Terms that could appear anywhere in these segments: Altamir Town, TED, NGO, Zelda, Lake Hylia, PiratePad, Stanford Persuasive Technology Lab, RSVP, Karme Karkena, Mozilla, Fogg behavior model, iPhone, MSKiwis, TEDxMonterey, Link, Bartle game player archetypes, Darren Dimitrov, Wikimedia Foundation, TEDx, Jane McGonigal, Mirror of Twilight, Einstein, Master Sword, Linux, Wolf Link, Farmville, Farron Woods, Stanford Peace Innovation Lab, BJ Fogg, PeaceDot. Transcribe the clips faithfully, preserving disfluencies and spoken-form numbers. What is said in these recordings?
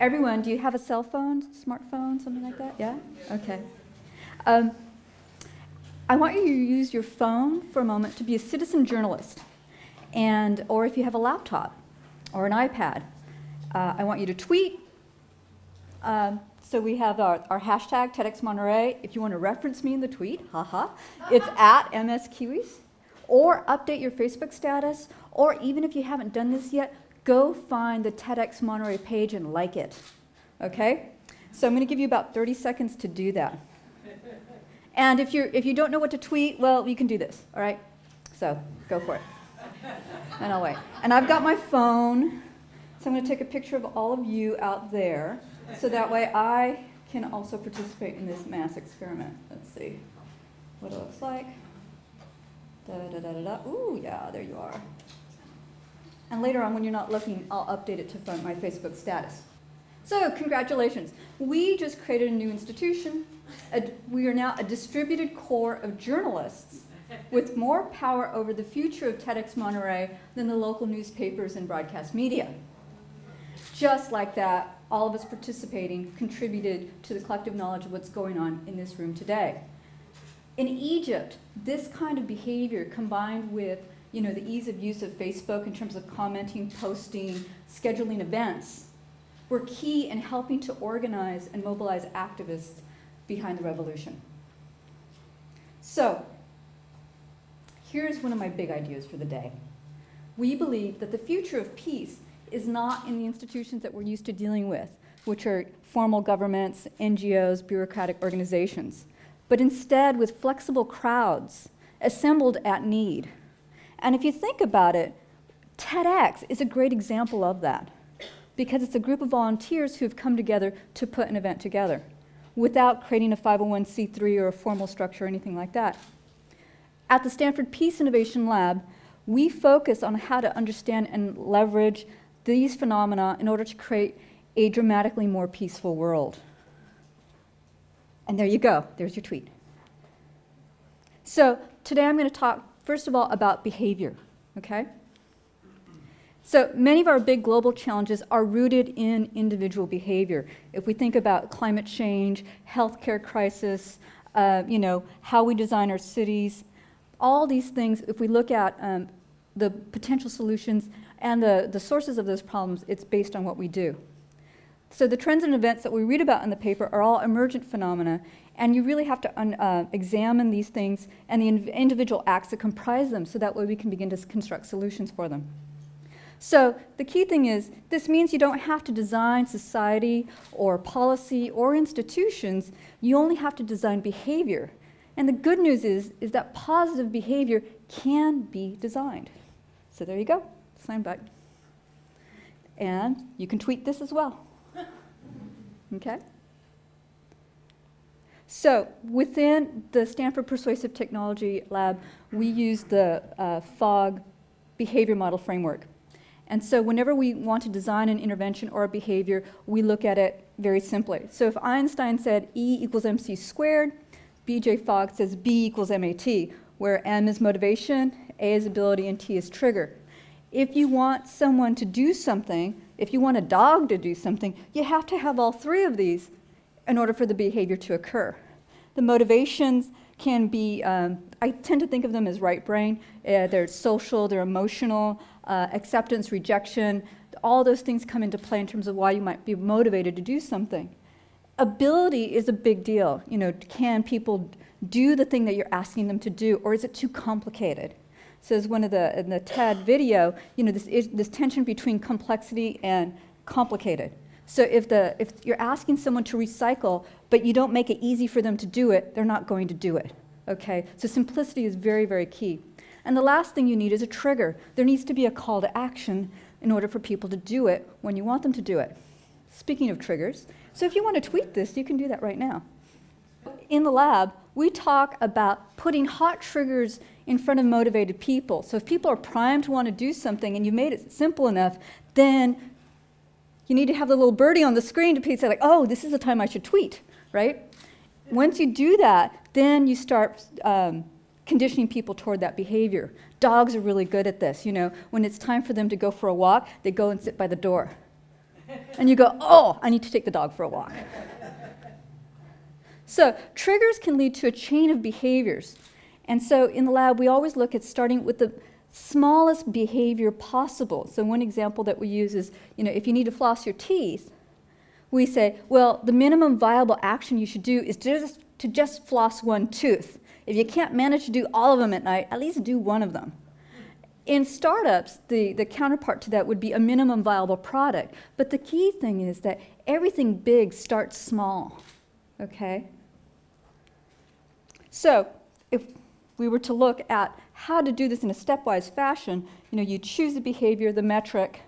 everyone, do you have a cell phone, smartphone, something like that? Yeah? Okay. Um, I want you to use your phone for a moment to be a citizen journalist, and or if you have a laptop or an iPad. Uh, I want you to tweet. Um, so we have our, our hashtag TEDxMonterey. If you want to reference me in the tweet, haha, it's at MSKiwis. Or update your Facebook status, or even if you haven't done this yet, go find the TEDxMonterey page and like it. Okay? So I'm going to give you about thirty seconds to do that. And if you if you don't know what to tweet, well, you can do this, all right? So go for it. And I'll wait. And I've got my phone, so I'm going to take a picture of all of you out there, so that way I can also participate in this mass experiment. Let's see what it looks like. Da, da, da, da, da. Ooh, yeah, there you are. And later on, when you're not looking, I'll update it to my Facebook status. So congratulations. We just created a new institution. A, we are now a distributed core of journalists with more power over the future of TEDxMonterey than the local newspapers and broadcast media. Just like that, all of us participating contributed to the collective knowledge of what's going on in this room today. In Egypt, this kind of behavior combined with you know, the ease of use of Facebook in terms of commenting, posting, scheduling events were key in helping to organize and mobilize activists behind the revolution. So, here's one of my big ideas for the day. We believe that the future of peace is not in the institutions that we're used to dealing with, which are formal governments, N G Os, bureaucratic organizations, but instead with flexible crowds assembled at need. And if you think about it, TEDx is a great example of that, because it's a group of volunteers who have come together to put an event together without creating a five oh one c three or a formal structure or anything like that. At the Stanford Peace Innovation Lab, we focus on how to understand and leverage these phenomena in order to create a dramatically more peaceful world. And there you go. There's your tweet. So today I'm going to talk, first of all, about behavior, okay? So many of our big global challenges are rooted in individual behavior. If we think about climate change, healthcare crisis, uh, you know, how we design our cities, all these things, if we look at um, the potential solutions and the, the sources of those problems, it's based on what we do. So the trends and events that we read about in the paper are all emergent phenomena, and you really have to un, uh, examine these things and the in individual acts that comprise them, so that way we can begin to construct solutions for them. So the key thing is, this means you don't have to design society or policy or institutions. You only have to design behavior. And the good news is, is that positive behavior can be designed. So there you go, signback. And you can tweet this as well, okay? So within the Stanford Persuasive Technology Lab, we use the uh, Fogg behavior model framework. And so whenever we want to design an intervention or a behavior, we look at it very simply. So if Einstein said E equals M C squared, B J Fogg says B equals M A T, where M is motivation, A is ability, and T is trigger. If you want someone to do something, if you want a dog to do something, you have to have all three of these in order for the behavior to occur. The motivations can be, um, I tend to think of them as right brain. Uh, they're social, they're emotional, uh, acceptance, rejection. All those things come into play in terms of why you might be motivated to do something. Ability is a big deal. You know, can people do the thing that you're asking them to do, or is it too complicated? So as one of the, in the TED video, you know, this, is, this tension between complexity and complicated. So if, the, if you're asking someone to recycle, but you don't make it easy for them to do it, they're not going to do it, okay? So simplicity is very, very key. And the last thing you need is a trigger. There needs to be a call to action in order for people to do it when you want them to do it. Speaking of triggers, so if you want to tweet this, you can do that right now. In the lab, we talk about putting hot triggers in front of motivated people. So if people are primed to want to do something and you made it simple enough, then you need to have the little birdie on the screen to say, like, oh, this is the time I should tweet, right? Once you do that, then you start um, conditioning people toward that behavior. Dogs are really good at this, you know. When it's time for them to go for a walk, they go and sit by the door. And you go, oh, I need to take the dog for a walk. So triggers can lead to a chain of behaviors. And so in the lab, we always look at starting with the smallest behavior possible. So one example that we use is, you know, if you need to floss your teeth, we say, well, the minimum viable action you should do is to just, to just floss one tooth. If you can't manage to do all of them at night, at least do one of them. In startups, the, the counterpart to that would be a minimum viable product. But the key thing is that everything big starts small, okay? So if we were to look at how to do this in a stepwise fashion, you know, you choose the behavior, the metric,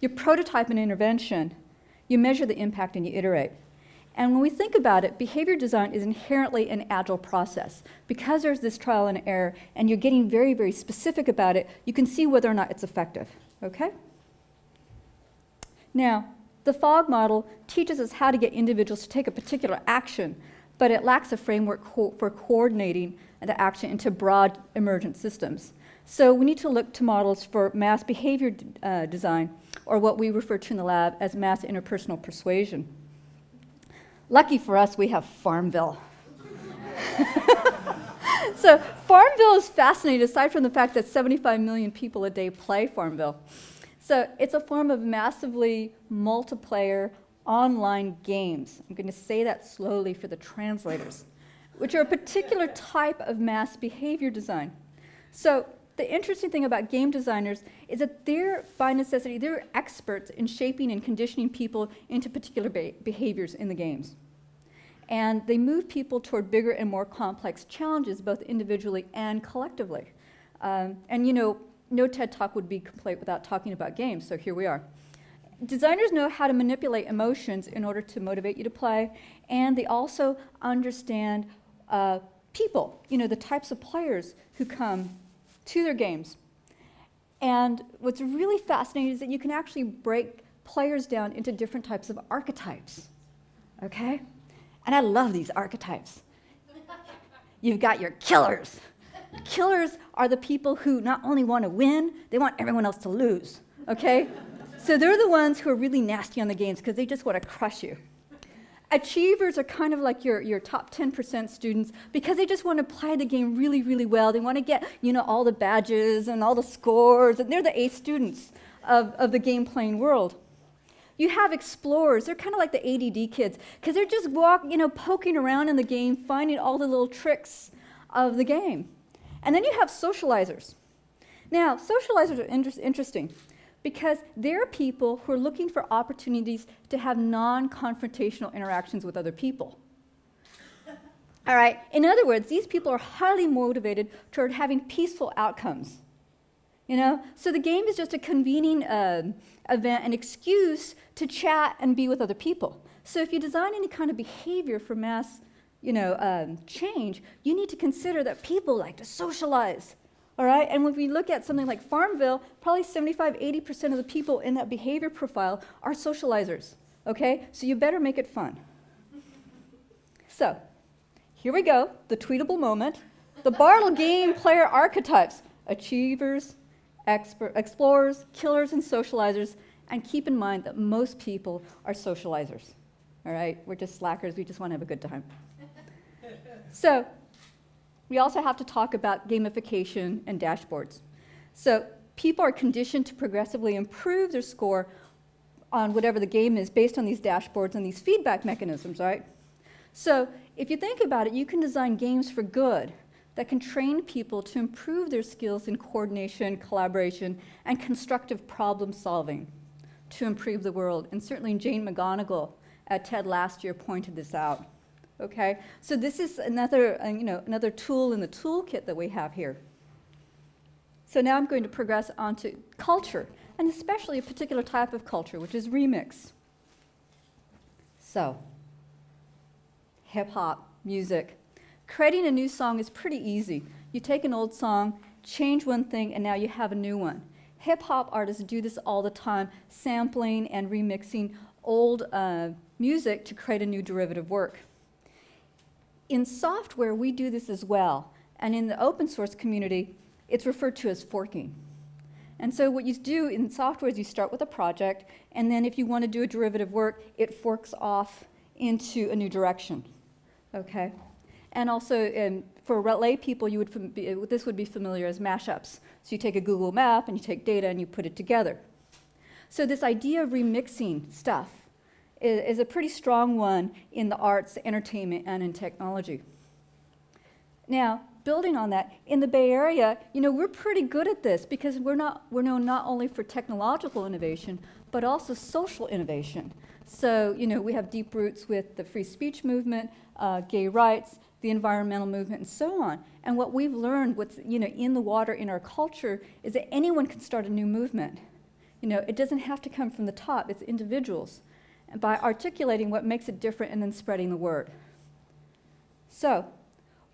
you prototype an intervention, you measure the impact, and you iterate. And when we think about it, behavior design is inherently an agile process. Because there's this trial and error, and you're getting very, very specific about it, you can see whether or not it's effective, okay? Now, the Fogg model teaches us how to get individuals to take a particular action, but it lacks a framework co for coordinating the action into broad emergent systems. So we need to look to models for mass behavior uh, design, or what we refer to in the lab as mass interpersonal persuasion. Lucky for us, we have Farmville. So Farmville is fascinating, aside from the fact that seventy-five million people a day play Farmville. So it's a form of massively multiplayer online games. I'm going to say that slowly for the translators, which are a particular type of mass behavior design. So the interesting thing about game designers is that they're, by necessity, they're experts in shaping and conditioning people into particular be behaviors in the games. And they move people toward bigger and more complex challenges, both individually and collectively. Um, and you know, no TED Talk would be complete without talking about games, so here we are. Designers know how to manipulate emotions in order to motivate you to play, and they also understand uh, people, you know, the types of players who come to their games. And what's really fascinating is that you can actually break players down into different types of archetypes, okay? And I love these archetypes. You've got your killers. Killers are the people who not only want to win, they want everyone else to lose, okay? So they're the ones who are really nasty on the games because they just want to crush you. Achievers are kind of like your, your top ten percent students because they just want to play the game really, really well. They want to get, you know, all the badges and all the scores, and they're the A students of, of the game playing world. You have explorers. They're kind of like the A D D kids because they're just walk, you know, poking around in the game, finding all the little tricks of the game. And then you have socializers. Now, socializers are inter- interesting. Because they're people who are looking for opportunities to have non-confrontational interactions with other people. All right, in other words, these people are highly motivated toward having peaceful outcomes. You know, so the game is just a convening uh, event, an excuse to chat and be with other people. So if you design any kind of behavior for mass, you know, um, change, you need to consider that people like to socialize. All right, and when we look at something like Farmville, probably seventy-five, eighty percent of the people in that behavior profile are socializers, okay? So you better make it fun. So, here we go, the tweetable moment. The Bartle game player archetypes, achievers, expert, explorers, killers, and socializers, and keep in mind that most people are socializers, all right? We're just slackers, we just want to have a good time. So. We also have to talk about gamification and dashboards. So people are conditioned to progressively improve their score on whatever the game is based on these dashboards and these feedback mechanisms, right? So if you think about it, you can design games for good that can train people to improve their skills in coordination, collaboration, and constructive problem solving to improve the world. And certainly Jane McGonigal at TED last year pointed this out. Okay, so this is another, uh, you know, another tool in the toolkit that we have here. So now I'm going to progress onto culture, and especially a particular type of culture, which is remix. So, hip-hop, music. Creating a new song is pretty easy. You take an old song, change one thing, and now you have a new one. Hip-hop artists do this all the time, sampling and remixing old uh, music to create a new derivative work. In software, we do this as well, and in the open source community, it's referred to as forking. And so what you do in software is you start with a project, and then if you want to do a derivative work, it forks off into a new direction. Okay? And also, um, for lay people, you would be, this would be familiar as mashups. So you take a Google map, and you take data, and you put it together. So this idea of remixing stuff is, is a pretty strong one in the arts, entertainment, and in technology. Now, building on that, in the Bay Area, you know, we're pretty good at this because we're, not, we're known not only for technological innovation, but also social innovation. So, you know, we have deep roots with the free speech movement, uh, gay rights, the environmental movement, and so on. And what we've learned, what's, you know, in the water in our culture is that anyone can start a new movement. You know, it doesn't have to come from the top, it's individuals. And by articulating what makes it different and then spreading the word. So,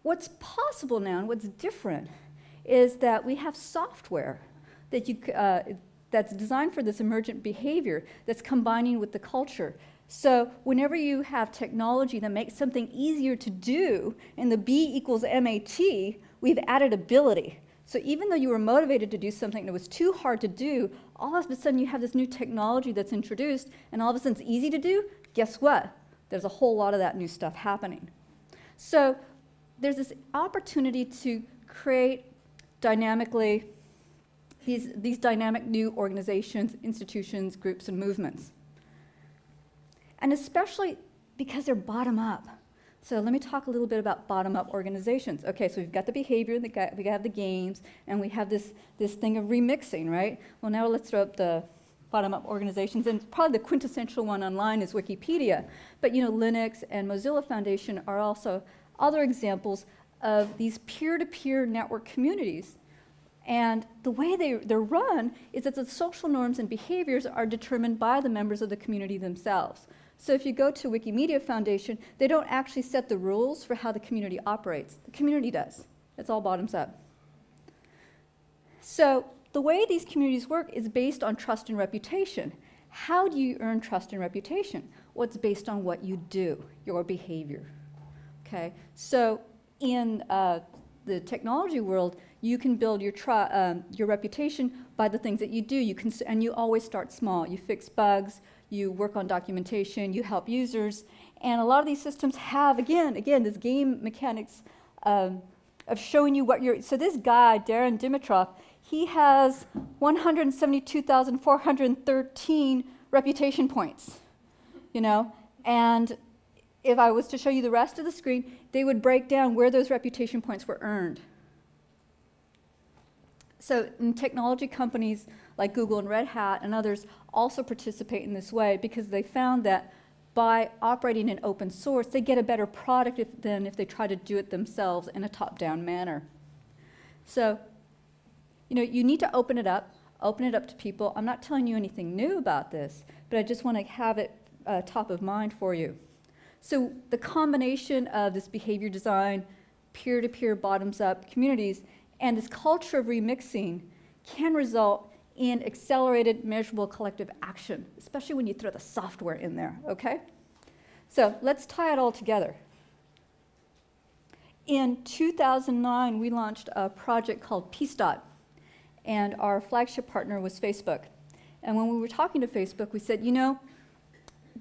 what's possible now and what's different is that we have software that you, uh, that's designed for this emergent behavior that's combining with the culture. So whenever you have technology that makes something easier to do, and the B equals M A T, we've added ability. So even though you were motivated to do something that was too hard to do, all of a sudden you have this new technology that's introduced, and all of a sudden it's easy to do, guess what? There's a whole lot of that new stuff happening. So there's this opportunity to create dynamically these, these dynamic new organizations, institutions, groups, and movements. And especially because they're bottom-up. So let me talk a little bit about bottom-up organizations. Okay, so we've got the behavior, the guy, we have the games, and we have this, this thing of remixing, right? Well, now let's throw up the bottom-up organizations, and probably the quintessential one online is Wikipedia. But, you know, Linux and Mozilla Foundation are also other examples of these peer-to-peer network communities. And the way they, they're run is that the social norms and behaviors are determined by the members of the community themselves. So if you go to Wikimedia Foundation, they don't actually set the rules for how the community operates. The community does. It's all bottoms up. So the way these communities work is based on trust and reputation. How do you earn trust and reputation? Well, it's based on what you do, your behavior. Okay, so in uh, the technology world, you can build your, tri um, your reputation by the things that you do. You can, and you always start small. You fix bugs, you work on documentation, you help users. And a lot of these systems have, again, again, this game mechanics um, of showing you what you're, so this guy, Darren Dimitrov, he has one hundred seventy-two thousand four hundred thirteen reputation points, you know, and if I was to show you the rest of the screen, they would break down where those reputation points were earned. So in technology companies like Google and Red Hat and others also participate in this way because they found that by operating in open source, they get a better product if, than if they try to do it themselves in a top-down manner. So, you know, you need to open it up, open it up to people. I'm not telling you anything new about this, but I just want to have it uh, top of mind for you. So the combination of this behavior design, peer-to-peer, bottoms-up communities, and this culture of remixing can result in accelerated, measurable collective action, especially when you throw the software in there, okay? So let's tie it all together. In two thousand nine, we launched a project called PeaceDot, and our flagship partner was Facebook. And when we were talking to Facebook, we said, you know,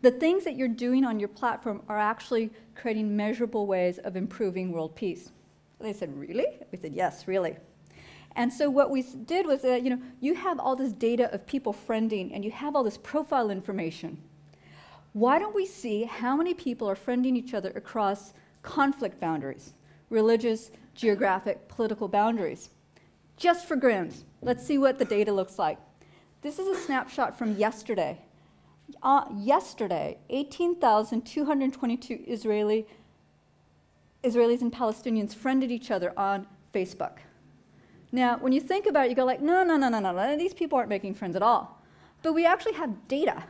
the things that you're doing on your platform are actually creating measurable ways of improving world peace. They said, really? We said, yes, really. And so what we did was, uh, you know, you have all this data of people friending, and you have all this profile information. Why don't we see how many people are friending each other across conflict boundaries, religious, geographic, political boundaries? Just for grins, let's see what the data looks like. This is a snapshot from yesterday. Uh, yesterday, eighteen thousand two hundred twenty-two Israeli, Israelis and Palestinians friended each other on Facebook. Now, when you think about it, you go like, no, no, no, no, no, these people aren't making friends at all. But we actually have data.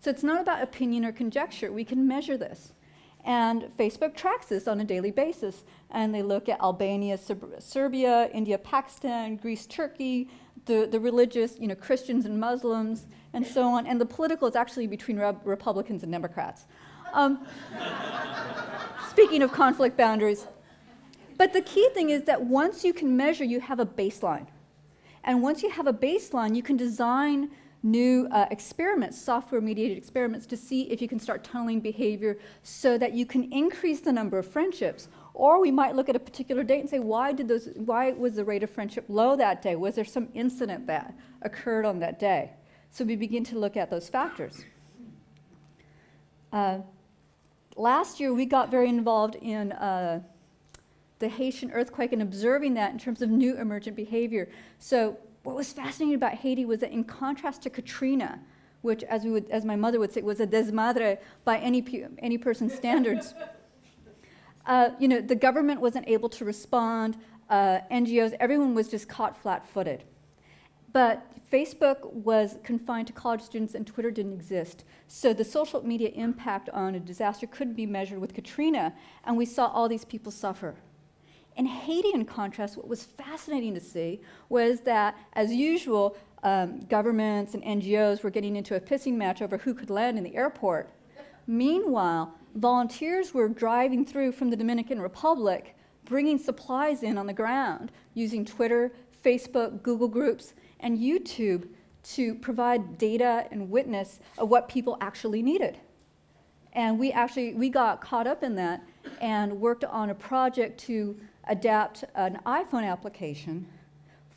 So it's not about opinion or conjecture. We can measure this. And Facebook tracks this on a daily basis. And they look at Albania, Serbia, India, Pakistan, Greece, Turkey, the, the religious, you know, Christians and Muslims, and so on. And the political is actually between Republicans and Democrats. Um, speaking of conflict boundaries. But the key thing is that once you can measure, you have a baseline. And once you have a baseline, you can design new uh, experiments, software-mediated experiments, to see if you can start tunneling behavior so that you can increase the number of friendships. Or we might look at a particular date and say, why did those, why was the rate of friendship low that day? Was there some incident that occurred on that day? So we begin to look at those factors. Uh, last year, we got very involved in uh, the Haitian earthquake and observing that in terms of new emergent behavior. So what was fascinating about Haiti was that in contrast to Katrina, which, as, we would, as my mother would say, was a desmadre by any, any person's standards, uh, you know, the government wasn't able to respond, uh, N G Os, everyone was just caught flat-footed. But Facebook was confined to college students and Twitter didn't exist. So the social media impact on a disaster couldn't be measured with Katrina, and we saw all these people suffer. In Haiti, in contrast, what was fascinating to see was that, as usual, um, governments and N G Os were getting into a pissing match over who could land in the airport. Meanwhile, volunteers were driving through from the Dominican Republic, bringing supplies in on the ground, using Twitter, Facebook, Google Groups, and YouTube to provide data and witness of what people actually needed. And we actually, we got caught up in that and worked on a project to adapt an iPhone application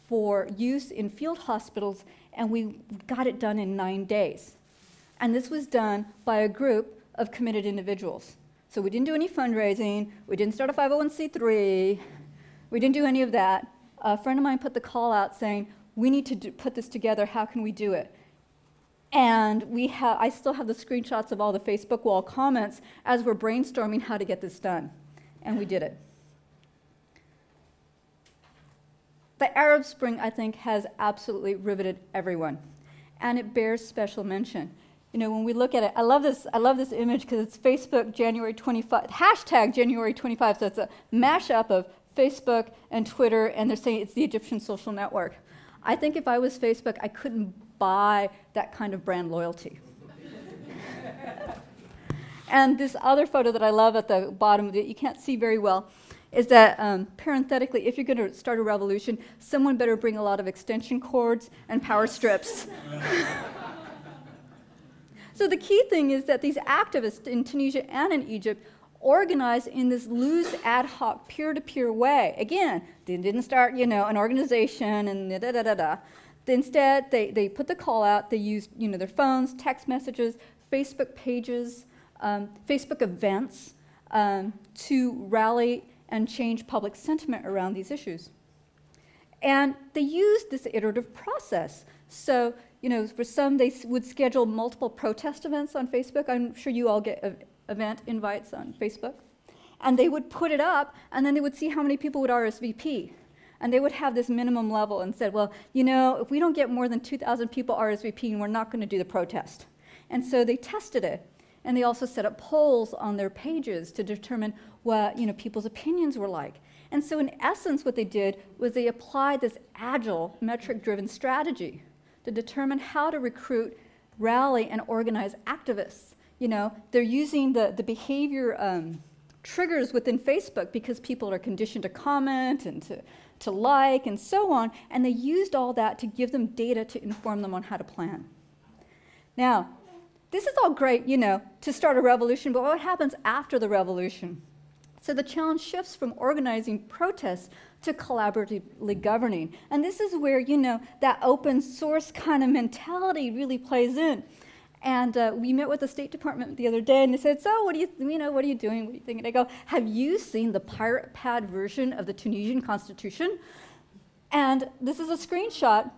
for use in field hospitals, and we got it done in nine days. And this was done by a group of committed individuals. So we didn't do any fundraising, we didn't start a five oh one c three, we didn't do any of that. A friend of mine put the call out saying, we need to do, put this together, how can we do it? And we have, I still have the screenshots of all the Facebook wall comments as we're brainstorming how to get this done. And we did it. The Arab Spring, I think, has absolutely riveted everyone. And it bears special mention. You know, when we look at it, I love this, I love this image because it's Facebook January twenty-fifth, hashtag January twenty-fifth, so it's a mashup of Facebook and Twitter, and they're saying it's the Egyptian social network. I think if I was Facebook, I couldn't buy that kind of brand loyalty. And this other photo that I love at the bottom of it, you can't see very well, is that um, parenthetically, if you're going to start a revolution, someone better bring a lot of extension cords and power strips. So the key thing is that these activists in Tunisia and in Egypt organized in this loose, ad hoc, peer-to-peer way. Again, they didn't start, you know, an organization and da-da-da-da-da. Instead, they, they put the call out. They used, you know, their phones, text messages, Facebook pages, um, Facebook events um, to rally and change public sentiment around these issues. And they used this iterative process. So, you know, for some, they would schedule multiple protest events on Facebook. I'm sure you all get event invites on Facebook. And they would put it up, and then they would see how many people would R S V P. And they would have this minimum level and said, well, you know, if we don't get more than two thousand people RSVPing, we're not going to do the protest. And so they tested it. And they also set up polls on their pages to determine what, you know, people's opinions were like. And so in essence, what they did was they applied this agile, metric-driven strategy to determine how to recruit, rally, and organize activists. You know, they're using the, the behavior um, triggers within Facebook because people are conditioned to comment and to to like, and so on, and they used all that to give them data to inform them on how to plan. Now, this is all great, you know, to start a revolution, but what happens after the revolution? So the challenge shifts from organizing protests to collaboratively governing. And this is where, you know, that open source kind of mentality really plays in. And uh, we met with the State Department the other day, and they said, so what are you, you know, what are you doing? What do you think? And I go, have you seen the PiratePad version of the Tunisian Constitution? And this is a screenshot.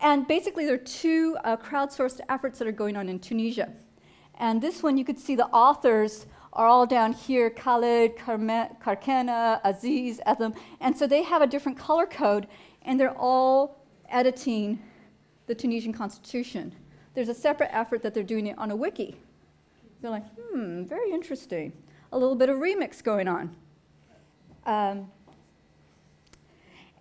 And basically, there are two uh, crowdsourced efforts that are going on in Tunisia. And this one, you could see the authors are all down here, Khaled, Karme Karkena, Aziz, Etham. And so they have a different color code, and they're all editing the Tunisian Constitution. There's a separate effort that they're doing it on a wiki. They're like, hmm, very interesting. A little bit of remix going on. Um,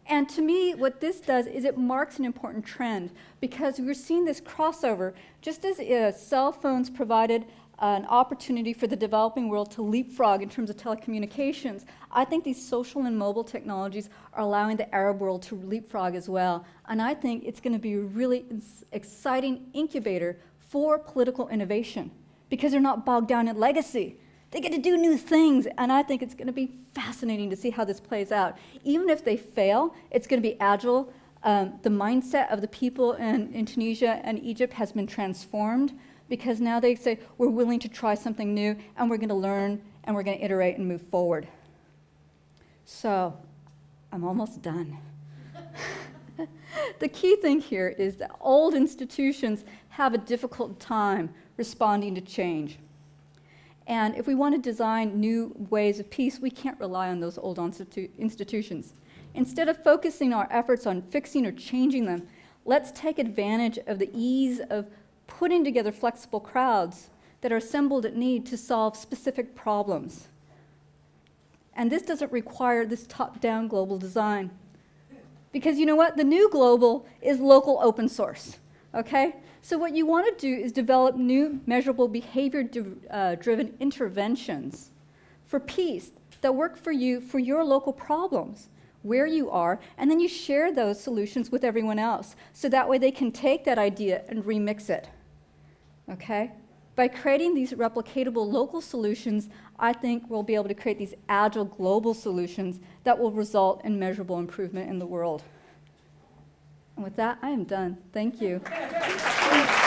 and to me, what this does is it marks an important trend because we're seeing this crossover. Just as uh, cell phones provided an opportunity for the developing world to leapfrog in terms of telecommunications, I think these social and mobile technologies are allowing the Arab world to leapfrog as well. And I think it's going to be a really exciting incubator for political innovation because they're not bogged down in legacy. They get to do new things, and I think it's going to be fascinating to see how this plays out. Even if they fail, it's going to be agile. Um, the mindset of the people in, in Tunisia and Egypt has been transformed because now they say, we're willing to try something new, and we're going to learn, and we're going to iterate and move forward. So I'm almost done. The key thing here is that old institutions have a difficult time responding to change. And if we want to design new ways of peace, we can't rely on those old institu- institutions. Instead of focusing our efforts on fixing or changing them, let's take advantage of the ease of putting together flexible crowds that are assembled at need to solve specific problems. And this doesn't require this top-down global design. Because you know what? The new global is local open source. Okay? So what you want to do is develop new measurable behavior-driven interventions for peace that work for you for your local problems, where you are, and then you share those solutions with everyone else. So that way they can take that idea and remix it. Okay? By creating these replicatable local solutions, I think we'll be able to create these agile global solutions that will result in measurable improvement in the world. And with that, I am done. Thank you.